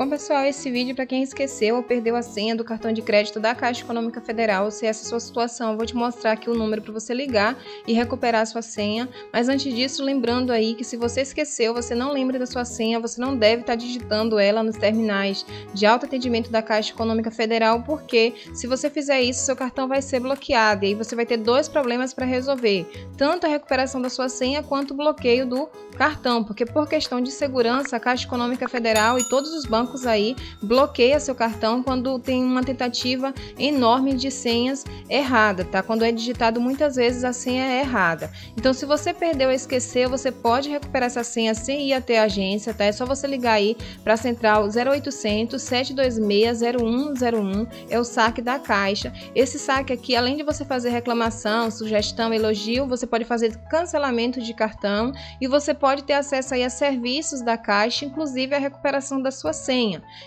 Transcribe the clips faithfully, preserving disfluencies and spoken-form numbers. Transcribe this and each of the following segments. Bom, pessoal, esse vídeo é para quem esqueceu ou perdeu a senha do cartão de crédito da Caixa Econômica Federal. Se essa é a sua situação, eu vou te mostrar aqui o número para você ligar e recuperar a sua senha. Mas antes disso, lembrando aí que se você esqueceu, você não lembra da sua senha, você não deve estar digitando ela nos terminais de autoatendimento da Caixa Econômica Federal, porque se você fizer isso, seu cartão vai ser bloqueado e aí você vai ter dois problemas para resolver, tanto a recuperação da sua senha quanto o bloqueio do cartão, porque por questão de segurança, a Caixa Econômica Federal e todos os bancos aí bloqueia seu cartão quando tem uma tentativa enorme de senhas errada, tá? Quando é digitado muitas vezes a senha é errada. Então, se você perdeu ou esqueceu, você pode recuperar essa senha sem ir até a agência, tá? É só você ligar aí para a central zero oitocentos, sete dois seis, zero um zero um, é o saque da Caixa. Esse saque aqui, além de você fazer reclamação, sugestão, elogio, você pode fazer cancelamento de cartão e você pode ter acesso aí a serviços da Caixa, inclusive a recuperação da sua senha.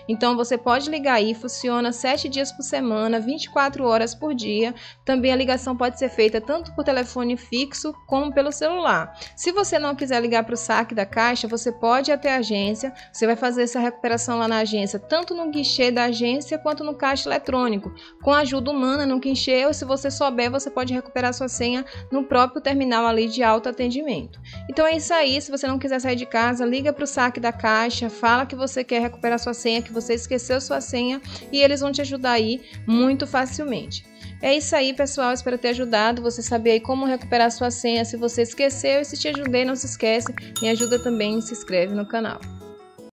Então você pode ligar aí, funciona sete dias por semana, vinte e quatro horas por dia. Também a ligação pode ser feita tanto por telefone fixo como pelo celular. Se você não quiser ligar para o saque da Caixa, você pode ir até a agência, você vai fazer essa recuperação lá na agência, tanto no guichê da agência quanto no caixa eletrônico. Com a ajuda humana no guichê, ou se você souber, você pode recuperar sua senha no próprio terminal ali de autoatendimento. Então é isso aí, se você não quiser sair de casa, liga para o saque da Caixa, fala que você quer recuperar sua senha, que você esqueceu sua senha e eles vão te ajudar aí muito facilmente. É isso aí, pessoal, espero ter ajudado você saber aí como recuperar sua senha se você esqueceu, e se te ajudei, não se esquece, me ajuda também e se inscreve no canal.